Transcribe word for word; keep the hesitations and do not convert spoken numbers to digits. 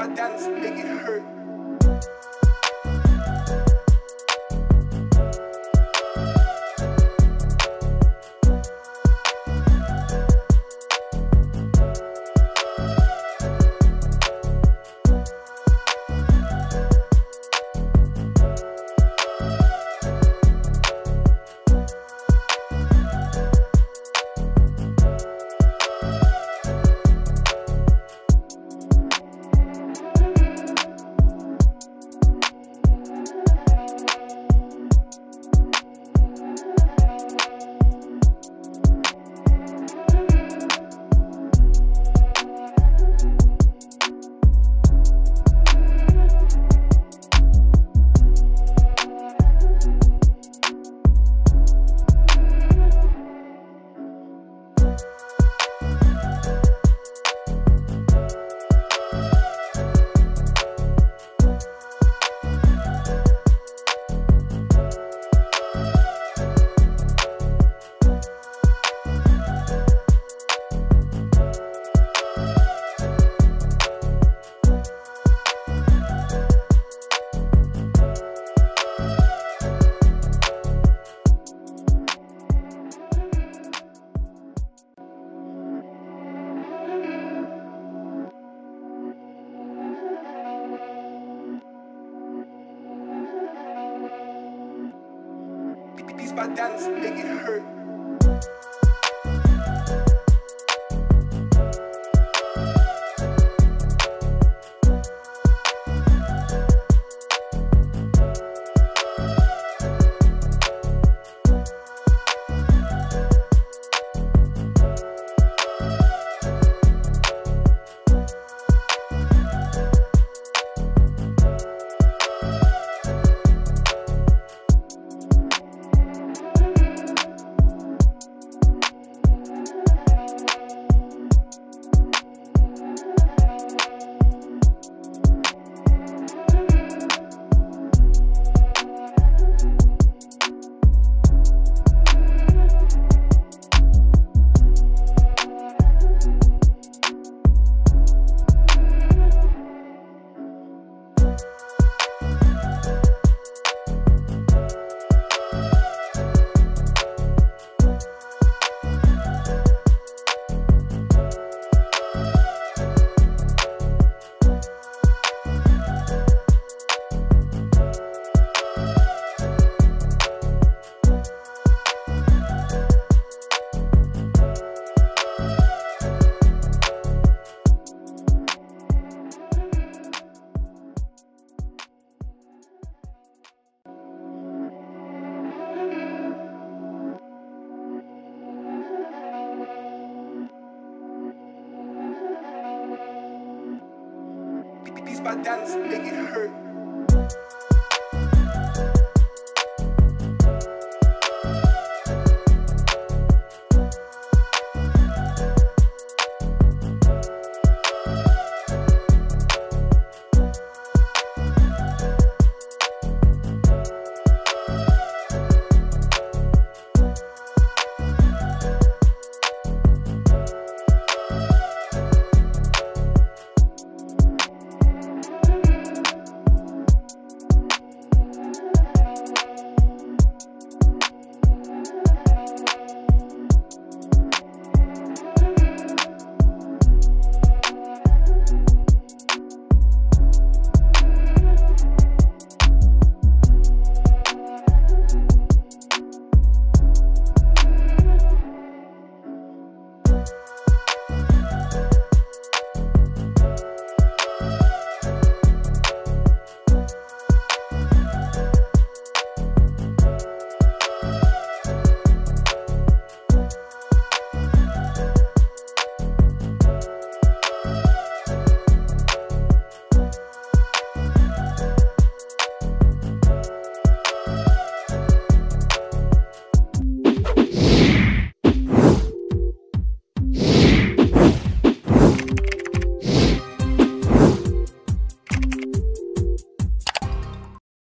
if I dance, make it hurt. Piece by dance, make it hurt. Piece by dance, make it hurt.